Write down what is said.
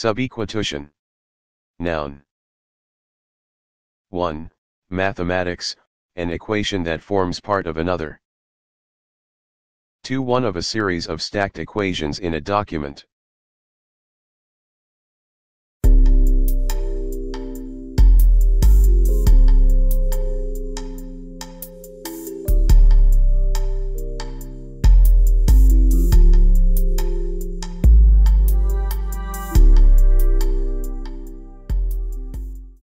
Subequation. Noun. 1. Mathematics, an equation that forms part of another. 2. One of a series of stacked equations in a document.